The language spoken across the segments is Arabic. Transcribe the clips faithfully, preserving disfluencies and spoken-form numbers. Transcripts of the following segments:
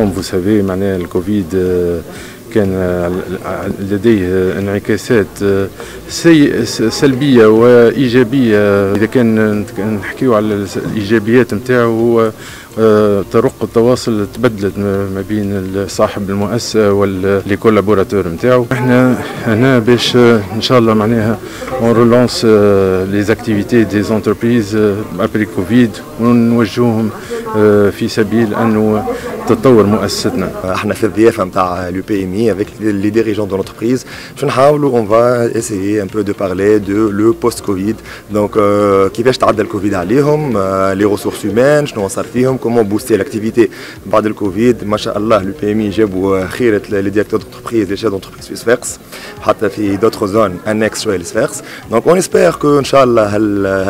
كوم فو سافي معناها الكوفيد كان لديه انعكاسات سلبيه وايجابيه. اذا كان نحكيو على الايجابيات نتاعو هو طرق التواصل تبدلت ما بين صاحب المؤسسه واللي كولابوراتور نتاعو. احنا هنا باش ان شاء الله معناها اون رولونس لي زاكتيفيتي دي زونتربريز ابري كوفيد ونوجهوهم في سبيل انه تتطور مؤسستنا. احنا في الضيافه نتاع اليو بي ام اي avec les dirigeants de l'entreprise باش نحاولوا on va essayer un peu de parler de le post covid donc كيفاش تعدى الكوفيد عليهم لي ريسورس هيومان شنو صار فيهم كومون بوستي لاكتيفيتي بعد الكوفيد. ما شاء الله اليو بي ام اي جابوا خيره لي ديريكتور دونتربريز لي شيف دونتربريز في صفاقس حتى في دوتر زون انكس شويه لصفاقس دونك اون اسبير كو ان شاء الله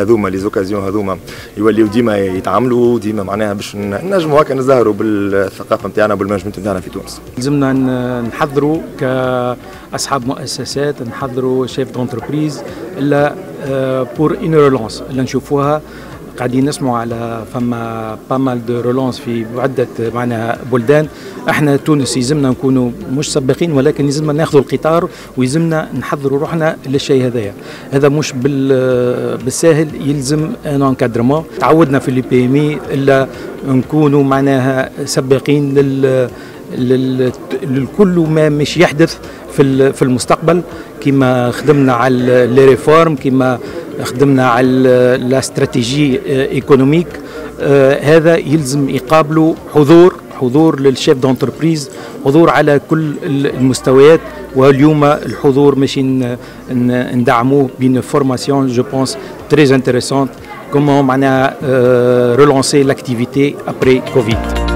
هذوما لي زوكازيون هذوما يوليو ديما يتعاملوا ديما معناها باش نجموا هكا نظهروا بالثقافه نتاعنا بالمانجمنت نتاعنا في تونس. لازمنا نحضروا كاصحاب مؤسسات نحضروا شيف دونتربريز الا بور اون رولونس اللي نشوفوها قاعدين نسمعوا على فما بامال دو رولونس في عده معناها بلدان. احنا تونس يلزمنا نكونوا مش سباقين ولكن يلزمنا ناخذوا القطار ويلزمنا نحضروا روحنا للشيء هذايا. هذا مش بالساهل يلزم ان انكادرمون. تعودنا في لي بي ام اي الا نكونوا معناها سباقين لل للكل ما مش يحدث في في المستقبل كما خدمنا على لي ريفورم كما خدمنا على لا استراتيجي ايكونوميك. هذا يلزم يقابله حضور حضور للشيف دونتربريز حضور على كل المستويات واليوم الحضور ماشي ندعموه بين فورماسيون جو بونس تري انتريسونت كومون معناها ريلونسي لاكتيفيتي ابري كوفيد.